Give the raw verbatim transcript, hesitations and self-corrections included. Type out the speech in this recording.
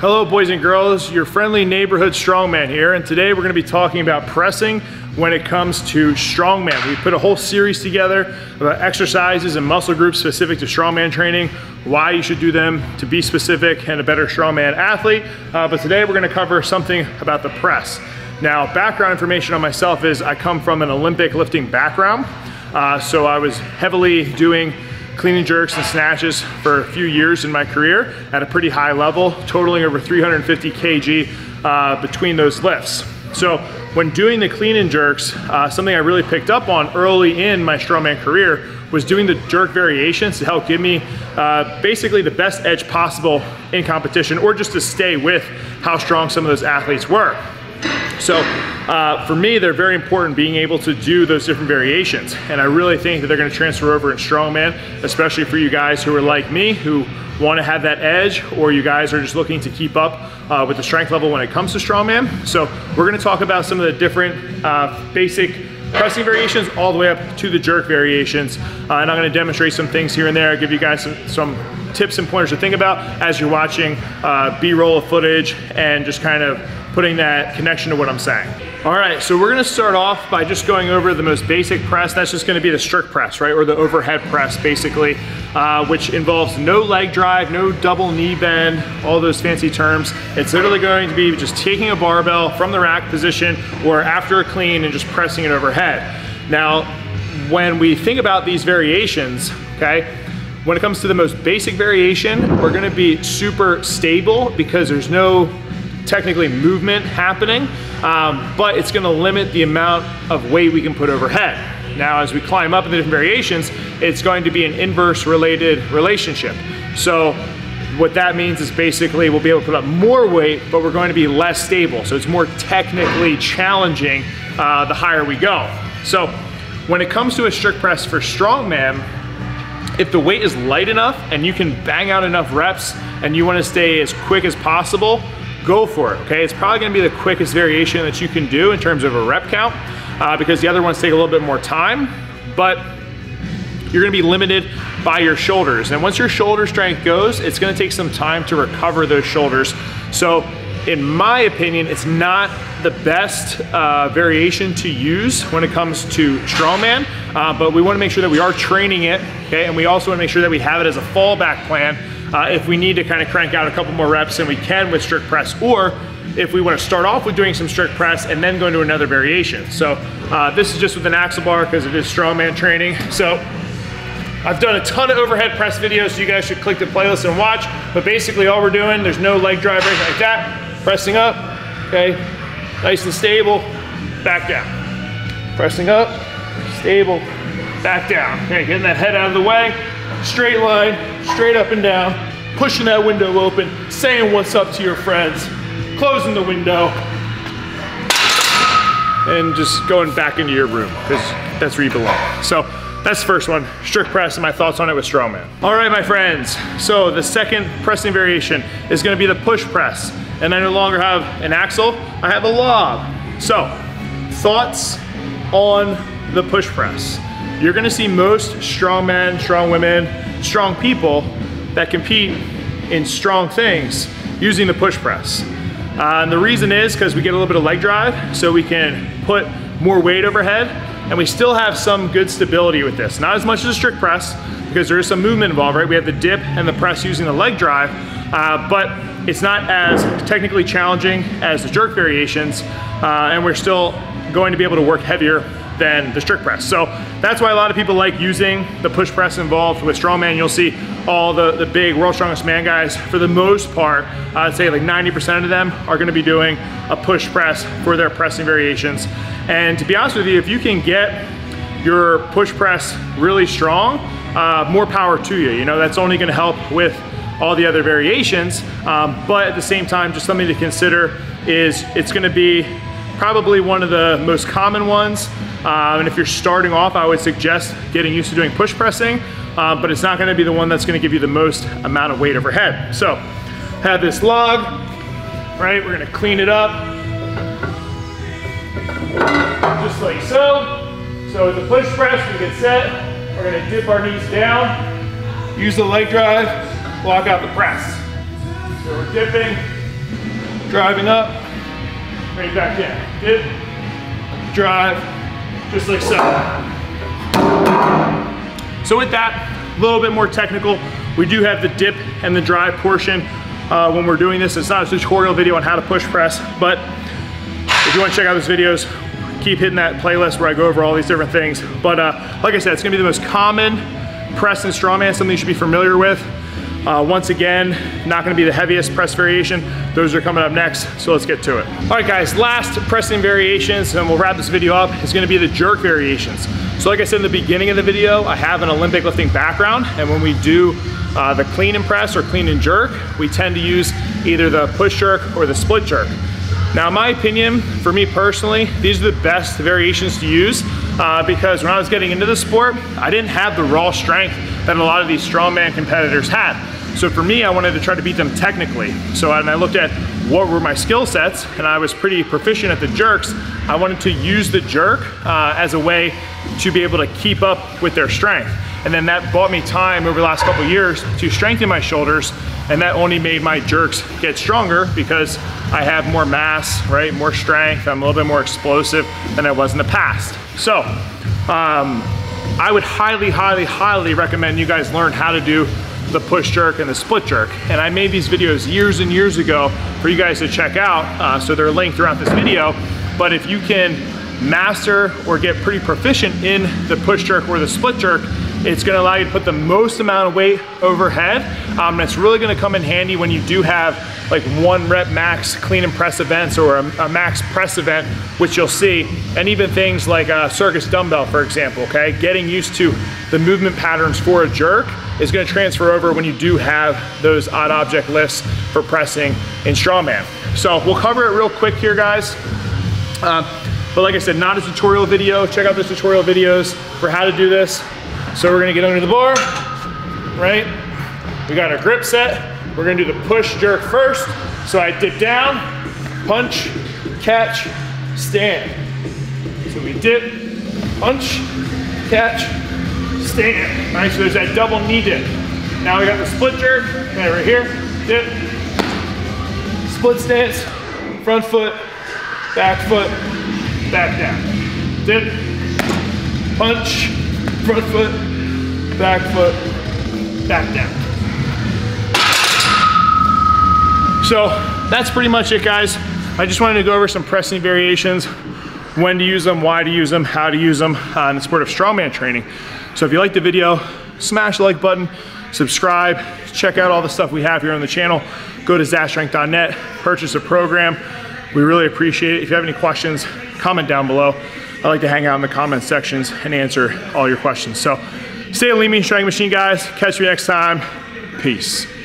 Hello boys and girls, your friendly neighborhood strongman here, and today we're going to be talking about pressing when it comes to strongman. We put a whole series together about exercises and muscle groups specific to strongman training, why you should do them to be specific and a better strongman athlete, uh, but today we're going to cover something about the press. Now, background information on myself is I come from an Olympic lifting background, uh, so I was heavily doing cleaning jerks and snatches for a few years in my career at a pretty high level, totaling over three hundred fifty kilograms uh, between those lifts. So when doing the clean and jerks, uh, something I really picked up on early in my strongman career was doing the jerk variations to help give me uh, basically the best edge possible in competition, or just to stay with how strong some of those athletes were. So uh, for me, they're very important, being able to do those different variations. And I really think that they're gonna transfer over in strongman, especially for you guys who are like me, who wanna have that edge, or you guys are just looking to keep up uh, with the strength level when it comes to strongman. So we're gonna talk about some of the different uh, basic pressing variations all the way up to the jerk variations. Uh, and I'm gonna demonstrate some things here and there, give you guys some, some tips and pointers to think about as you're watching uh, B-roll of footage and just kind of putting that connection to what I'm saying. All right, so we're gonna start off by just going over the most basic press. That's just gonna be the strict press, right? Or the overhead press, basically, uh, which involves no leg drive, no double knee bend, all those fancy terms. It's literally going to be just taking a barbell from the rack position or after a clean and just pressing it overhead. Now, when we think about these variations, okay, when it comes to the most basic variation, we're gonna be super stable because there's no technically movement happening, um, but it's gonna limit the amount of weight we can put overhead. Now, as we climb up in the different variations, it's going to be an inverse related relationship. So what that means is basically we'll be able to put up more weight, but we're going to be less stable. So it's more technically challenging uh, the higher we go. So when it comes to a strict press for strongman, if the weight is light enough and you can bang out enough reps and you wanna stay as quick as possible, go for it, okay? It's probably gonna be the quickest variation that you can do in terms of a rep count uh, because the other ones take a little bit more time, but you're gonna be limited by your shoulders. And once your shoulder strength goes, it's gonna take some time to recover those shoulders. So in my opinion, it's not the best uh, variation to use when it comes to strongman, uh, but we wanna make sure that we are training it, okay? And we also wanna make sure that we have it as a fallback plan Uh, if we need to kind of crank out a couple more reps than we can with strict press, or if we want to start off with doing some strict press and then go into another variation. So uh, this is just with an axle bar because it is strongman training. So I've done a ton of overhead press videos, so you guys should click the playlist and watch, but basically all we're doing, there's no leg drive or anything like that. Pressing up, okay, nice and stable, back down. Pressing up, stable, back down. Okay, getting that head out of the way. Straight line, straight up and down, pushing that window open, saying what's up to your friends, closing the window, and just going back into your room, because that's where you belong. So that's the first one, strict press, and my thoughts on it with strongman. All right, my friends, so the second pressing variation is gonna be the push press, and I no longer have an axle, I have a lob. So, thoughts on the push press. You're gonna see most strong men, strong women, strong people that compete in strong things using the push press. Uh, and the reason is because we get a little bit of leg drive, so we can put more weight overhead, and we still have some good stability with this. Not as much as a strict press, because there is some movement involved, right? We have the dip and the press using the leg drive, uh, but it's not as technically challenging as the jerk variations, uh, and we're still going to be able to work heavier than the strict press. So that's why a lot of people like using the push press involved with strongman. You'll see all the, the big World Strongest Man guys, for the most part, I'd say like ninety percent of them are gonna be doing a push press for their pressing variations. And to be honest with you, if you can get your push press really strong, uh, more power to you. You know, that's only gonna help with all the other variations, um, but at the same time, just something to consider is it's gonna be probably one of the most common ones. Um, and if you're starting off, I would suggest getting used to doing push pressing, uh, but it's not gonna be the one that's gonna give you the most amount of weight overhead. So, have this log, right? We're gonna clean it up, just like so. So with the push press, we get set, we're gonna dip our knees down, use the leg drive, block out the press. So we're dipping, driving up, bring it back in, dip, drive, just like so. So with that, a little bit more technical. We do have the dip and the drive portion uh, when we're doing this. It's not a tutorial video on how to push press, but if you want to check out those videos, keep hitting that playlist where I go over all these different things. But uh, like I said, it's gonna be the most common press and strongman, something you should be familiar with. Uh, once again, not gonna be the heaviest press variation. Those are coming up next, so let's get to it. All right guys, last pressing variations, and we'll wrap this video up, is gonna be the jerk variations. So like I said in the beginning of the video, I have an Olympic lifting background, and when we do uh, the clean and press or clean and jerk, we tend to use either the push jerk or the split jerk. Now in my opinion, for me personally, these are the best variations to use uh, because when I was getting into the sport, I didn't have the raw strength that a lot of these strongman competitors had. So for me, I wanted to try to beat them technically. So and I looked at what were my skill sets, and I was pretty proficient at the jerks. I wanted to use the jerk uh, as a way to be able to keep up with their strength. And then that bought me time over the last couple of years to strengthen my shoulders, and that only made my jerks get stronger because I have more mass, right? More strength, I'm a little bit more explosive than I was in the past. So, um, I would highly, highly, highly recommend you guys learn how to do the push jerk and the split jerk. And I made these videos years and years ago for you guys to check out, uh, so they're linked throughout this video. But if you can master or get pretty proficient in the push jerk or the split jerk, it's gonna allow you to put the most amount of weight overhead. Um, and it's really gonna come in handy when you do have like one rep max clean and press events or a, a max press event, which you'll see. And even things like a circus dumbbell, for example, okay? Getting used to the movement patterns for a jerk is gonna transfer over when you do have those odd object lifts for pressing in strongman. So we'll cover it real quick here, guys. Uh, but like I said, not a tutorial video. Check out those tutorial videos for how to do this. So we're gonna get under the bar, right? We got our grip set. We're gonna do the push jerk first. So I dip down, punch, catch, stand. So we dip, punch, catch, stand. All right, so there's that double knee dip. Now we got the split jerk, okay, right here, dip, split stance, front foot, back foot, back down. Dip, punch, front foot, back foot, back down. So that's pretty much it, guys. I just wanted to go over some pressing variations, when to use them, why to use them, how to use them uh, in the sport of strongman training. So if you liked the video, smash the like button, subscribe, check out all the stuff we have here on the channel. Go to zach strength dot net, purchase a program. We really appreciate it. If you have any questions, comment down below. I like to hang out in the comment sections and answer all your questions. So stay lean, mean, strength machine, guys. Catch you next time. Peace.